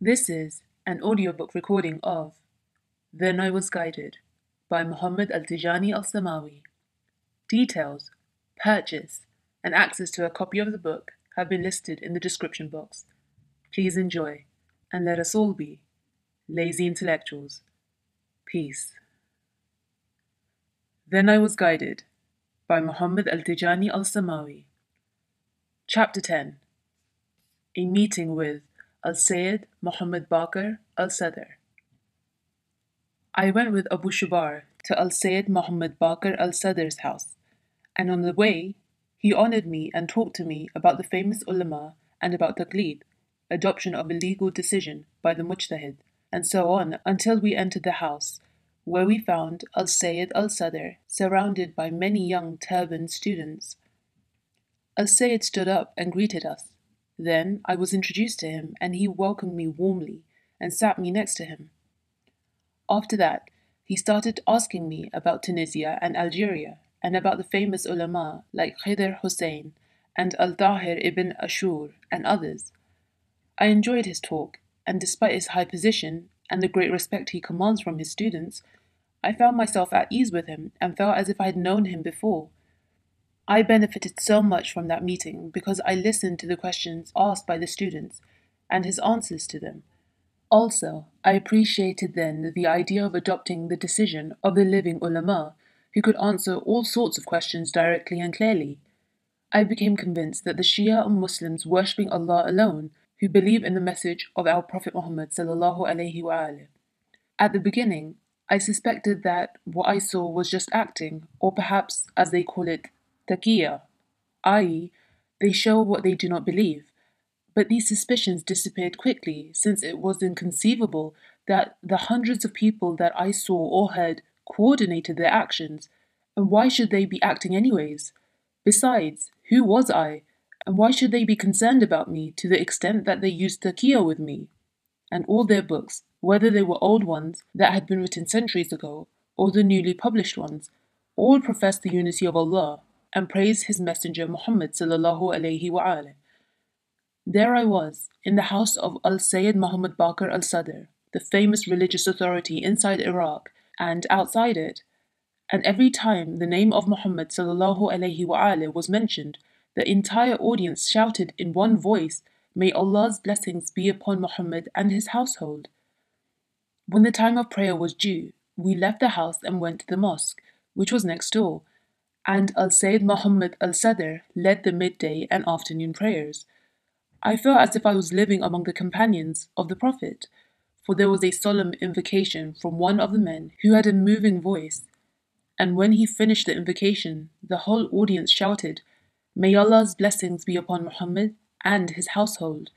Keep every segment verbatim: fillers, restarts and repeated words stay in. This is an audiobook recording of Then I Was Guided by Muhammad Al-Tijani Al-Samawi. Details, purchase, and access to a copy of the book have been listed in the description box. Please enjoy, and let us all be lazy intellectuals. Peace. Then I Was Guided by Muhammad Al-Tijani Al-Samawi. Chapter ten. A Meeting with Al-Sayyid Muhammad Baqir Al-Sadr. I went with Abu Shubar to Al-Sayyid Muhammad Baqir Al-Sadr's house, and on the way he honoured me and talked to me about the famous ulama and about taqlid, adoption of a legal decision by the mujtahid, and so on until we entered the house, where we found Al-Sayyid Al-Sadr surrounded by many young turbaned students. Al-Sayyid stood up and greeted us. Then I was introduced to him, and he welcomed me warmly and sat me next to him. After that, he started asking me about Tunisia and Algeria and about the famous ulama like Khidr Hussein and Al-Tahir ibn Ashur and others. I enjoyed his talk, and despite his high position and the great respect he commands from his students, I found myself at ease with him and felt as if I had known him before. I benefited so much from that meeting because I listened to the questions asked by the students and his answers to them. Also, I appreciated then the idea of adopting the decision of the living ulama who could answer all sorts of questions directly and clearly. I became convinced that the Shia are Muslims worshipping Allah alone who believe in the message of our Prophet Muhammad sallallahu alaihi wasallam. At the beginning, I suspected that what I saw was just acting, or perhaps, as they call it, taqiyya, that is, they show what they do not believe. But these suspicions disappeared quickly, since it was inconceivable that the hundreds of people that I saw or heard coordinated their actions, and why should they be acting anyways? Besides, who was I, and why should they be concerned about me to the extent that they used taqiyya with me? And all their books, whether they were old ones that had been written centuries ago, or the newly published ones, all profess the unity of Allah and praise his messenger Muhammad sallallahu alayhi wa alayhi. There I was, in the house of Al-Sayyid Muhammad Baqir Al-Sadr, the famous religious authority inside Iraq and outside it, and every time the name of Muhammad sallallahu alayhi wa alayhi was mentioned, the entire audience shouted in one voice, "May Allah's blessings be upon Muhammad and his household." When the time of prayer was due, we left the house and went to the mosque, which was next door, and Al-Sayyid Muhammad Al-Sadr led the midday and afternoon prayers. I felt as if I was living among the companions of the Prophet, for there was a solemn invocation from one of the men who had a moving voice, and when he finished the invocation, the whole audience shouted, "May Allah's blessings be upon Muhammad and his household."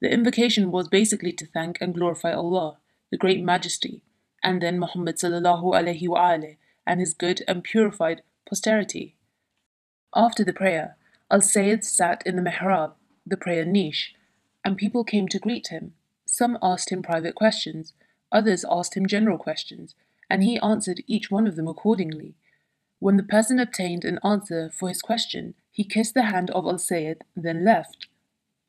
The invocation was basically to thank and glorify Allah, the Great Majesty, and then Muhammad sallallahu alaihi wa alihi and his good and purified posterity. After the prayer, Al-Sayyid sat in the mihrab, the prayer niche, and people came to greet him. Some asked him private questions, others asked him general questions, and he answered each one of them accordingly. When the person obtained an answer for his question, he kissed the hand of Al-Sayyid, then left.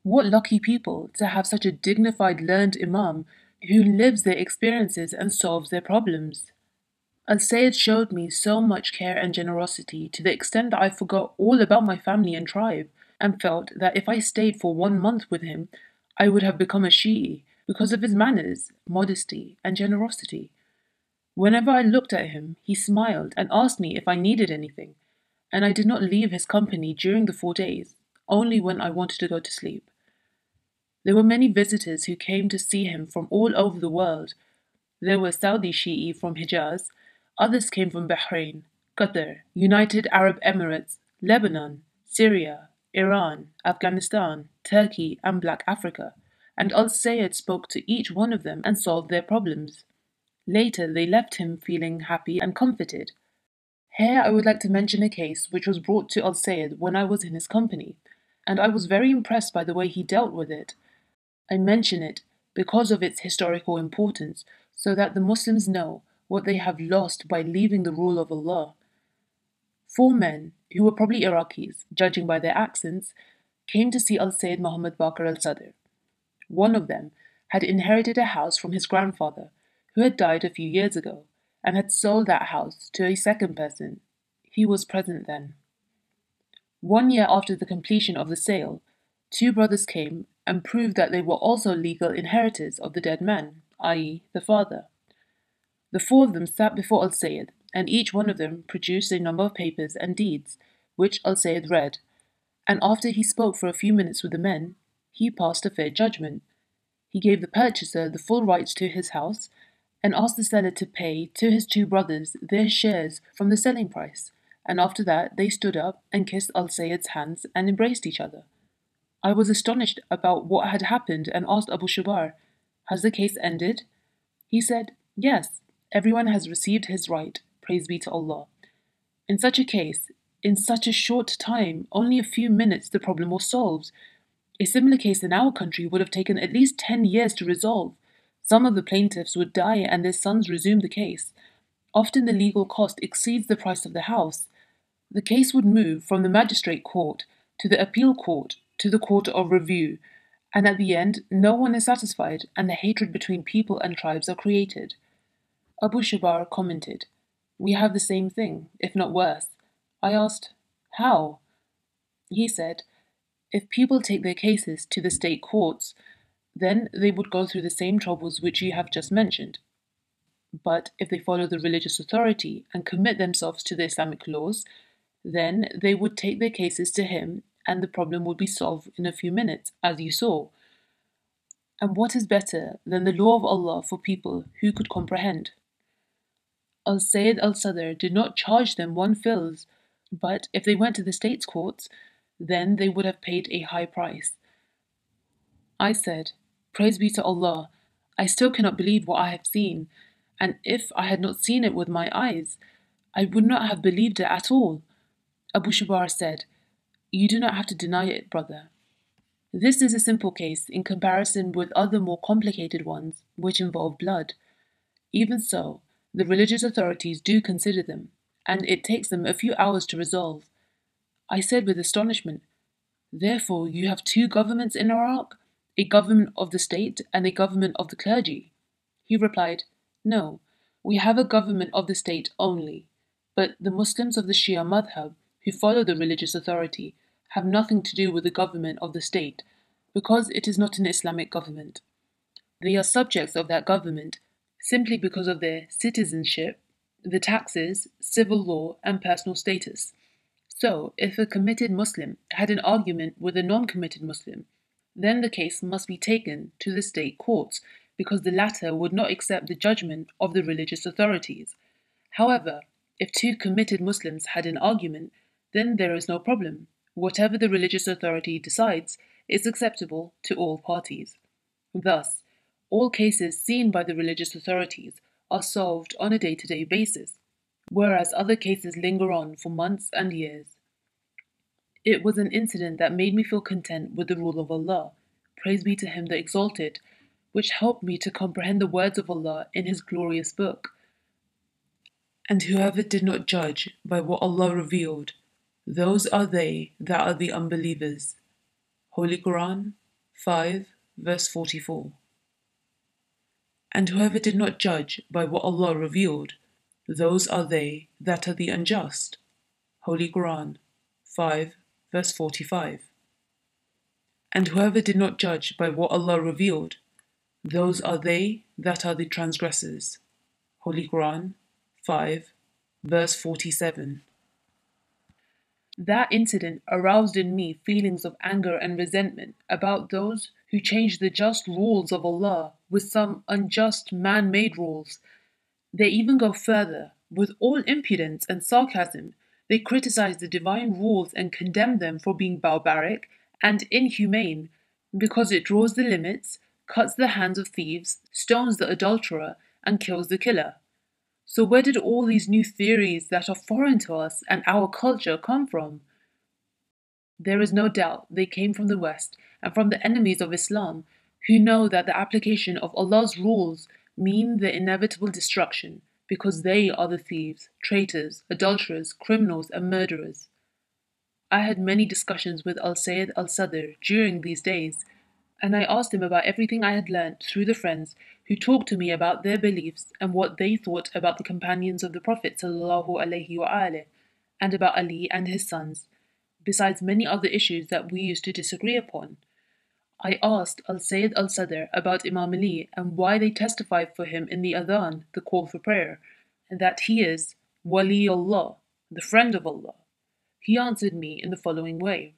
What lucky people to have such a dignified, learned imam who lives their experiences and solves their problems. Al-Sayyid showed me so much care and generosity to the extent that I forgot all about my family and tribe, and felt that if I stayed for one month with him, I would have become a Shi'i because of his manners, modesty, and generosity. Whenever I looked at him, he smiled and asked me if I needed anything, and I did not leave his company during the four days, only when I wanted to go to sleep. There were many visitors who came to see him from all over the world. There were Saudi Shi'i from Hijaz. Others came from Bahrain, Qatar, United Arab Emirates, Lebanon, Syria, Iran, Afghanistan, Turkey, and Black Africa, and Al-Sayyid spoke to each one of them and solved their problems. Later, they left him feeling happy and comforted. Here I would like to mention a case which was brought to Al-Sayyid when I was in his company, and I was very impressed by the way he dealt with it. I mention it because of its historical importance, so that the Muslims know what they have lost by leaving the rule of Allah. Four men, who were probably Iraqis, judging by their accents, came to see Al-Sayyid Muhammad Baqir Al-Sadr. One of them, had inherited a house from his grandfather, who had died a few years ago, and had sold that house to a second person. He was present then. One year after the completion of the sale, two brothers came and proved that they were also legal inheritors of the dead man, that is the father. The four of them sat before Al-Sayyid, and each one of them produced a number of papers and deeds, which Al-Sayyid read, and after he spoke for a few minutes with the men, he passed a fair judgment. He gave the purchaser the full rights to his house, and asked the seller to pay to his two brothers their shares from the selling price, and after that they stood up and kissed Al-Sayyid's hands and embraced each other. I was astonished about what had happened and asked Abu Shubar, "Has the case ended?" He said, "Yes, everyone has received his right, praise be to Allah." In such a case, in such a short time, only a few minutes, the problem was solved. A similar case in our country would have taken at least ten years to resolve. Some of the plaintiffs would die and their sons resume the case. Often the legal cost exceeds the price of the house. The case would move from the magistrate court to the appeal court, to the court of review, and at the end no one is satisfied and the hatred between people and tribes are created. Abu Shubar commented, "We have the same thing, if not worse." I asked, "How?" He said, "If people take their cases to the state courts, then they would go through the same troubles which you have just mentioned. But if they follow the religious authority and commit themselves to the Islamic laws, then they would take their cases to him and the problem would be solved in a few minutes, as you saw. And what is better than the law of Allah for people who could comprehend?" Al-Sayyid al-Sadr did not charge them one fils, but if they went to the state's courts, then they would have paid a high price. I said, "Praise be to Allah, I still cannot believe what I have seen, and if I had not seen it with my eyes, I would not have believed it at all." Abu Shubar said, "You do not have to deny it, brother. This is a simple case in comparison with other more complicated ones which involve blood. Even so, the religious authorities do consider them, and it takes them a few hours to resolve." I said with astonishment, "Therefore you have two governments in Iraq, a government of the state and a government of the clergy?" He replied, "No, we have a government of the state only, but the Muslims of the Shia madhab, who follow the religious authority, have nothing to do with the government of the state, because it is not an Islamic government. They are subjects of that government simply because of their citizenship, the taxes, civil law and personal status. So, if a committed Muslim had an argument with a non-committed Muslim, then the case must be taken to the state courts, because the latter would not accept the judgment of the religious authorities. However, if two committed Muslims had an argument, then there is no problem. Whatever the religious authority decides is acceptable to all parties. Thus, all cases seen by the religious authorities are solved on a day-to-day basis, whereas other cases linger on for months and years." It was an incident that made me feel content with the rule of Allah, praise be to Him the Exalted, which helped me to comprehend the words of Allah in His glorious book. "And whoever did not judge by what Allah revealed, those are they that are the unbelievers." Holy Quran five, verse forty-four. "And whoever did not judge by what Allah revealed, those are they that are the unjust." Holy Quran five, verse forty-five. "And whoever did not judge by what Allah revealed, those are they that are the transgressors." Holy Quran five, verse forty-seven. That incident aroused in me feelings of anger and resentment about those who changed the just rules of Allah with some unjust man-made rules. They even go further. With all impudence and sarcasm, they criticize the divine rules and condemn them for being barbaric and inhumane, because it draws the limits, cuts the hands of thieves, stones the adulterer, and kills the killer. So where did all these new theories that are foreign to us and our culture come from? There is no doubt they came from the West and from the enemies of Islam, who know that the application of Allah's rules mean the inevitable destruction, because they are the thieves, traitors, adulterers, criminals and murderers. I had many discussions with Al-Sayyid al-Sadr during these days. and I asked him about everything I had learned through the friends who talked to me about their beliefs and what they thought about the companions of the Prophet ﷺ and about Ali and his sons, besides many other issues that we used to disagree upon. I asked Al-Sayyid Al-Sadr about Imam Ali and why they testified for him in the adhan, the call for prayer, and that he is Waliullah, the friend of Allah. He answered me in the following way.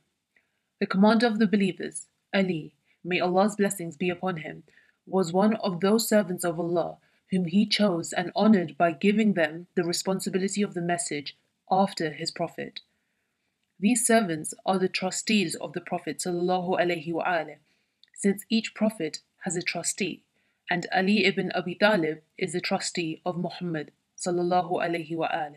The commander of the believers, Ali, may Allah's blessings be upon him, was one of those servants of Allah whom he chose and honored by giving them the responsibility of the message after his prophet. These servants are the trustees of the Prophet ﷺ, since each prophet has a trustee, and Ali ibn Abi Talib is the trustee of Muhammad ﷺ.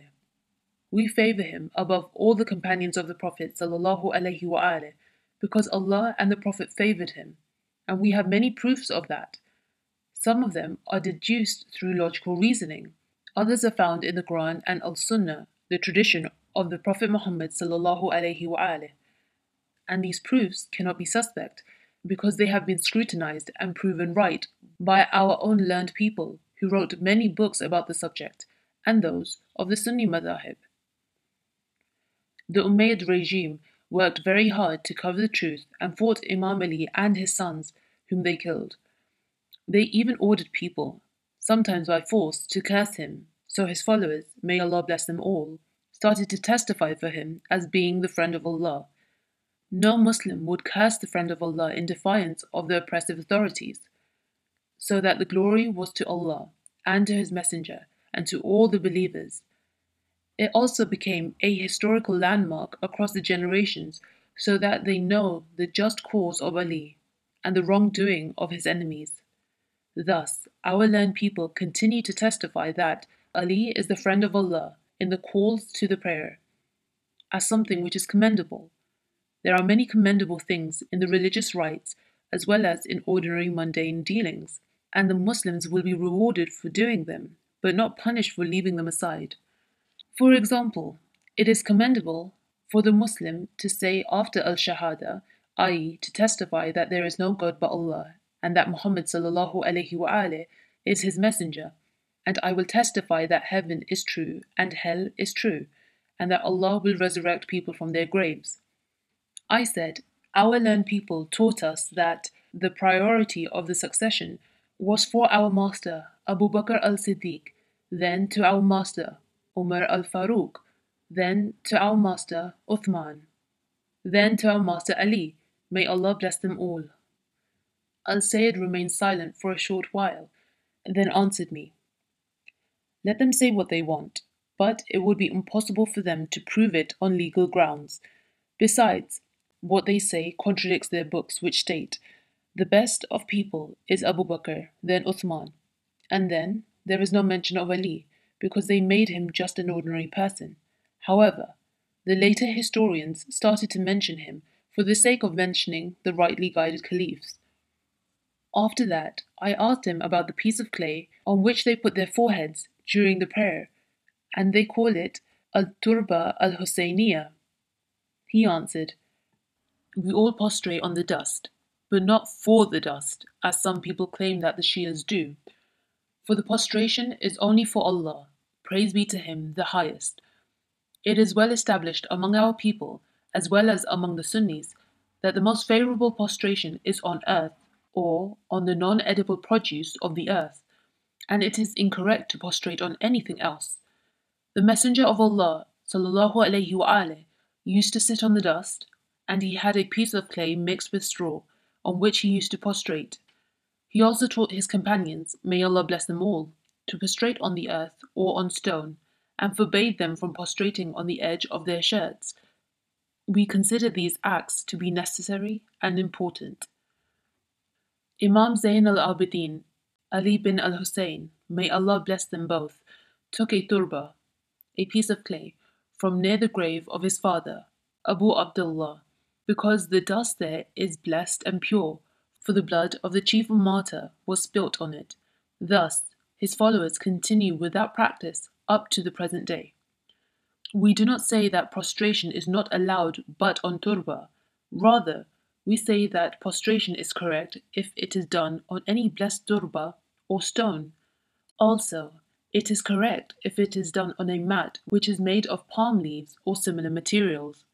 We favor him above all the companions of the Prophet ﷺ because Allah and the Prophet favored him, and we have many proofs of that. Some of them are deduced through logical reasoning. Others are found in the Quran and Al-Sunnah, the tradition of the Prophet Muhammad ﷺ. And these proofs cannot be suspect because they have been scrutinized and proven right by our own learned people who wrote many books about the subject, and those of the Sunni madhahib. The Umayyad regime worked very hard to cover the truth and fought Imam Ali and his sons, whom they killed. They even ordered people, sometimes by force, to curse him, so his followers, may Allah bless them all, started to testify for him as being the friend of Allah. No Muslim would curse the friend of Allah in defiance of the oppressive authorities, so that the glory was to Allah and to his messenger and to all the believers. It also became a historical landmark across the generations so that they know the just cause of Ali and the wrongdoing of his enemies. Thus, our learned people continue to testify that Ali is the friend of Allah in the calls to the prayer, as something which is commendable. There are many commendable things in the religious rites as well as in ordinary mundane dealings, and the Muslims will be rewarded for doing them, but not punished for leaving them aside. For example, it is commendable for the Muslim to say after al-Shahada, that is to testify that there is no God but Allah, and that Muhammad ﷺ is his messenger, and I will testify that heaven is true and hell is true, and that Allah will resurrect people from their graves. I said, our learned people taught us that the priority of the succession was for our master, Abu Bakr al-Siddiq, then to our master, Umar al-Farooq, then to our master Uthman, then to our master Ali, may Allah bless them all. Al-Sayyid remained silent for a short while, then answered me, let them say what they want, but it would be impossible for them to prove it on legal grounds. Besides, what they say contradicts their books, which state, the best of people is Abu Bakr, then Uthman, and then there is no mention of Ali, because they made him just an ordinary person. However, the later historians started to mention him for the sake of mentioning the rightly guided caliphs. After that, I asked him about the piece of clay on which they put their foreheads during the prayer, and they call it Al-Turba Al-Husseiniya. He answered, we all prostrate on the dust, but not for the dust, as some people claim that the Shias do. For the prostration is only for Allah, praise be to Him, the highest. It is well established among our people, as well as among the Sunnis, that the most favorable prostration is on earth, or on the non-edible produce of the earth, and it is incorrect to prostrate on anything else. The Messenger of Allah, sallallahu alayhi wa alayhi, used to sit on the dust, and he had a piece of clay mixed with straw, on which he used to prostrate. He also taught his companions, may Allah bless them all, to prostrate on the earth or on stone, and forbade them from prostrating on the edge of their shirts. We consider these acts to be necessary and important. Imam Zayn al-Abidin, Ali bin al-Hussein, may Allah bless them both, took a turba, a piece of clay, from near the grave of his father, Abu Abdullah, because the dust there is blessed and pure, for the blood of the chief martyr was spilt on it. Thus, his followers continue with that practice up to the present day. We do not say that prostration is not allowed but on turba. Rather, we say that prostration is correct if it is done on any blessed durba or stone. Also, it is correct if it is done on a mat which is made of palm leaves or similar materials.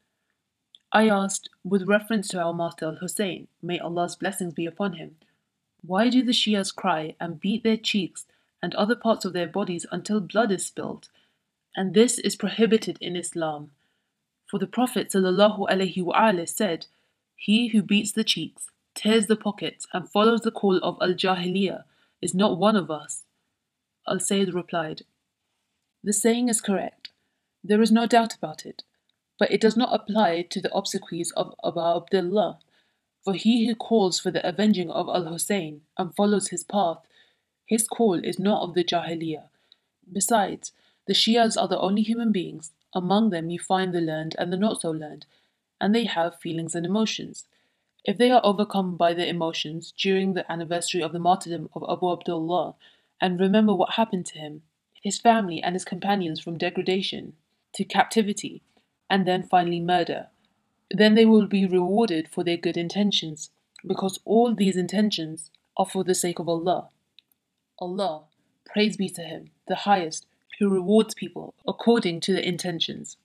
I asked, with reference to our master Al-Hussein, may Allah's blessings be upon him, why do the Shias cry and beat their cheeks and other parts of their bodies until blood is spilled? And this is prohibited in Islam. For the Prophet ﷺ said, he who beats the cheeks, tears the pockets, and follows the call of Al-Jahiliyyah is not one of us. Al-Sayyid replied, the saying is correct. There is no doubt about it. But it does not apply to the obsequies of Abu Abdullah. For he who calls for the avenging of Al-Hussein and follows his path, his call is not of the Jahiliyyah. Besides, the Shias are the only human beings. Among them you find the learned and the not so learned, and they have feelings and emotions. If they are overcome by their emotions during the anniversary of the martyrdom of Abu Abdullah, and remember what happened to him, his family and his companions from degradation to captivity, and then finally murder, then they will be rewarded for their good intentions, because all these intentions are for the sake of Allah. Allah, praise be to Him, the highest, who rewards people according to their intentions.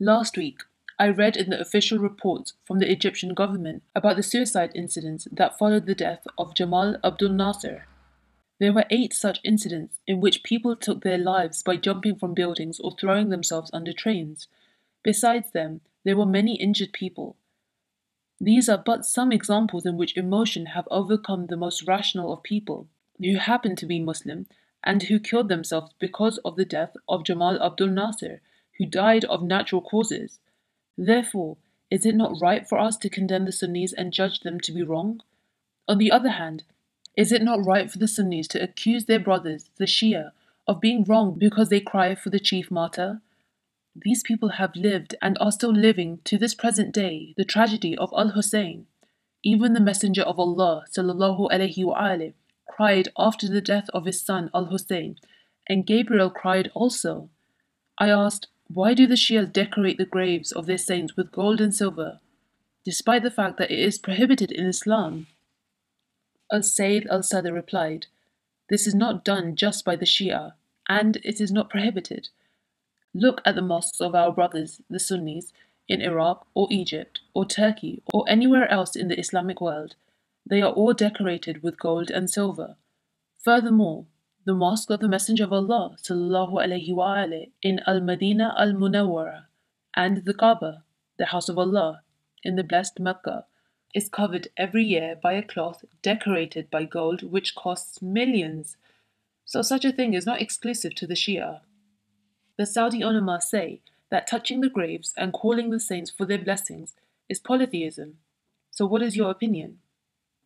Last week, I read in the official reports from the Egyptian government about the suicide incidents that followed the death of Jamal Abdul Nasser. There were eight such incidents in which people took their lives by jumping from buildings or throwing themselves under trains. Besides them, there were many injured people. These are but some examples in which emotion have overcome the most rational of people, who happened to be Muslim, and who killed themselves because of the death of Jamal Abdul Nasser, who died of natural causes. Therefore, is it not right for us to condemn the Sunnis and judge them to be wrong? On the other hand, is it not right for the Sunnis to accuse their brothers, the Shia, of being wrong because they cry for the chief martyr? These people have lived and are still living to this present day the tragedy of Al-Hussein. Even the Messenger of Allah sallallahu alayhi wa alayhi, cried after the death of his son Al-Hussein, and Gabriel cried also. I asked, why do the Shias decorate the graves of their saints with gold and silver, despite the fact that it is prohibited in Islam? Al-Sayyid al-Sadr replied, this is not done just by the Shia, and it is not prohibited. Look at the mosques of our brothers, the Sunnis, in Iraq or Egypt or Turkey or anywhere else in the Islamic world. They are all decorated with gold and silver. Furthermore, the mosque of the Messenger of Allah sallallahu alayhi wa alayhi, in Al-Madina al Munawara, and the Kaaba, the House of Allah, in the blessed Mecca, is covered every year by a cloth decorated by gold which costs millions. So such a thing is not exclusive to the Shia. The Saudi ulama say that touching the graves and calling the saints for their blessings is polytheism. So what is your opinion?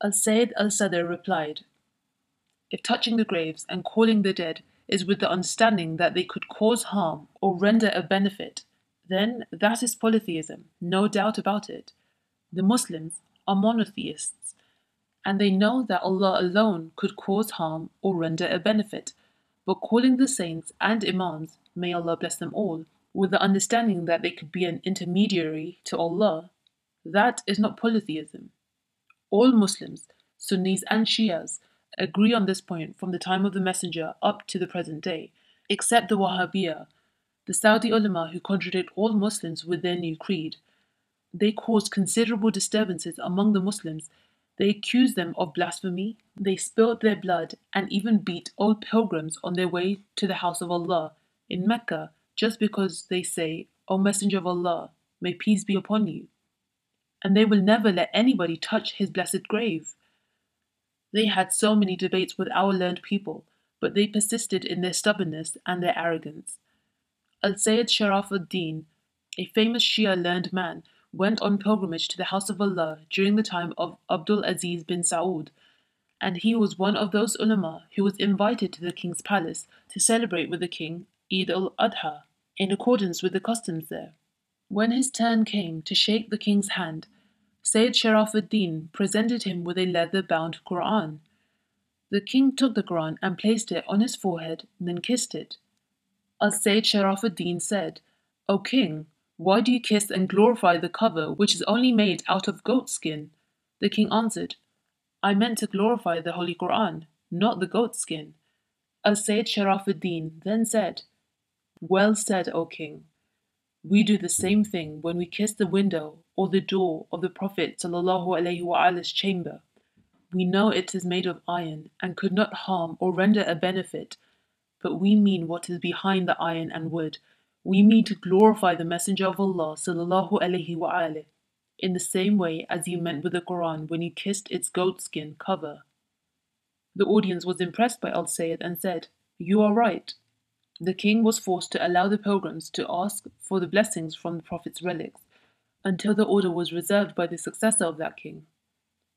Al-Sayyid al-Sadr replied, if touching the graves and calling the dead is with the understanding that they could cause harm or render a benefit, then that is polytheism, no doubt about it. The Muslims are monotheists, and they know that Allah alone could cause harm or render a benefit. But calling the saints and imams, may Allah bless them all, with the understanding that they could be an intermediary to Allah, that is not polytheism. All Muslims, Sunnis and Shias, agree on this point from the time of the Messenger up to the present day, except the Wahhabiyah, the Saudi ulama who contradict all Muslims with their new creed. They cause considerable disturbances among the Muslims. They accuse them of blasphemy, they spilled their blood and even beat old pilgrims on their way to the house of Allah in Mecca just because they say, O Messenger of Allah, may peace be upon you. And they will never let anybody touch his blessed grave. They had so many debates with our learned people, but they persisted in their stubbornness and their arrogance. Al-Sayyid Sharaf al-Din, a famous Shia learned man, went on pilgrimage to the house of Allah during the time of Abdul Aziz bin Saud, and he was one of those ulama who was invited to the king's palace to celebrate with the king Eid al-Adha in accordance with the customs there. When his turn came to shake the king's hand, Sayyid Sharaf al-Din presented him with a leather-bound Quran. The king took the Quran and placed it on his forehead, and then kissed it. Al-Sayyid Sharaf al-Din said, O king, why do you kiss and glorify the cover which is only made out of goat skin? The king answered, I meant to glorify the Holy Quran, not the goat skin. Al-Sayyid Sharaf al-Din then said, Well said, O king. We do the same thing when we kiss the window or the door of the Prophet ﷺ's chamber. We know it is made of iron and could not harm or render a benefit, but we mean what is behind the iron and wood. We mean to glorify the Messenger of Allah ﷺ in the same way as you meant with the Quran when you kissed its goatskin cover. The audience was impressed by Al-Sayyid and said, You are right. The king was forced to allow the pilgrims to ask for the blessings from the Prophet's relics, until the order was reserved by the successor of that king.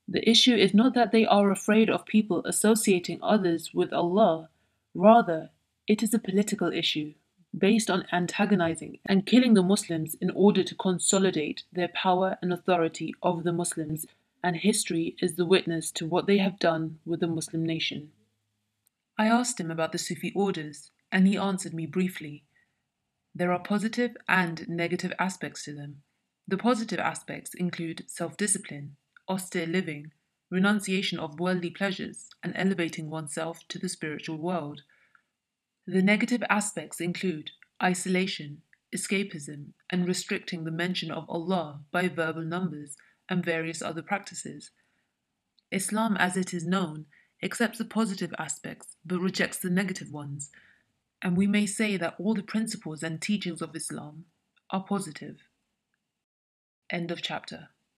The issue is not that they are afraid of people associating others with Allah, rather it is a political issue, based on antagonizing and killing the Muslims in order to consolidate their power and authority over the Muslims, and history is the witness to what they have done with the Muslim nation. I asked him about the Sufi orders, and he answered me briefly. There are positive and negative aspects to them. The positive aspects include self-discipline, austere living, renunciation of worldly pleasures, and elevating oneself to the spiritual world. The negative aspects include isolation, escapism, and restricting the mention of Allah by verbal numbers and various other practices. Islam, as it is known, accepts the positive aspects but rejects the negative ones, and we may say that all the principles and teachings of Islam are positive. End of chapter.